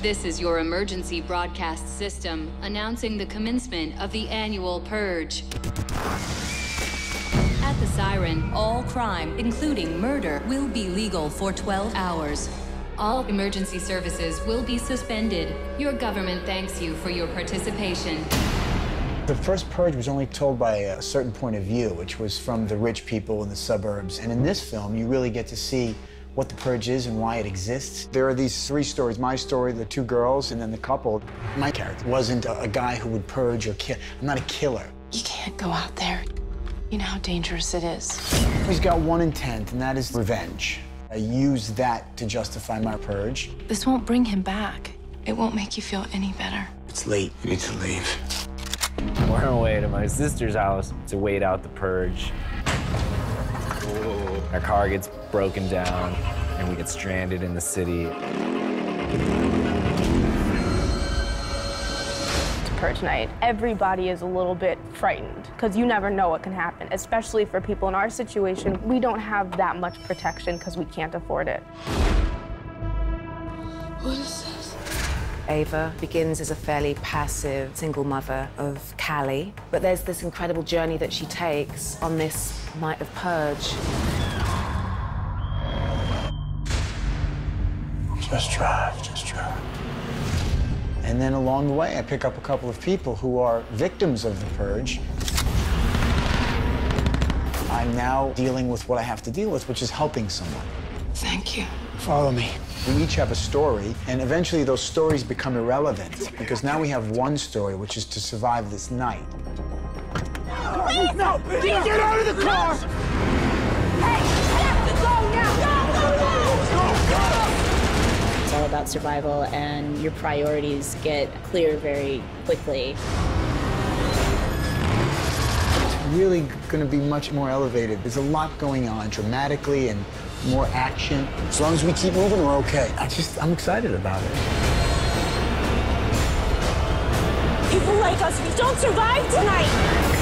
This is your emergency broadcast system announcing the commencement of the annual purge. At the siren, all crime, including murder, will be legal for 12 hours. All emergency services will be suspended. Your government thanks you for your participation. The first purge was only told by a certain point of view, which was from the rich people in the suburbs. And in this film, you really get to see what the purge is and why it exists. There are these three stories: my story, the two girls, and then the couple. My character wasn't a guy who would purge or kill. I'm not a killer. You can't go out there. You know how dangerous it is. He's got one intent, and that is revenge. I use that to justify my purge. This won't bring him back. It won't make you feel any better. It's late. You need to leave. We're away to my sister's house to wait out the purge. Whoa. Our car gets broken down, and we get stranded in the city. It's purge night. Everybody is a little bit frightened, because you never know what can happen, especially for people in our situation. We don't have that much protection because we can't afford it. What is this? Ava begins as a fairly passive single mother of Callie, but there's this incredible journey that she takes on this night of purge. Just drive. And then along the way, I pick up a couple of people who are victims of the purge. I'm now dealing with what I have to deal with, which is helping someone. Thank you. Follow me. We each have a story, and eventually those stories become irrelevant, because now we have one story, which is to survive this night. Please, no! Please, get out of the car! Hey, I have to go now! No, go! It's all about survival, and your priorities get clear very quickly. Really going to be much more elevated. There's a lot going on dramatically and more action. As long as we keep moving, we're okay. I'm excited about it. People like us, we don't survive tonight.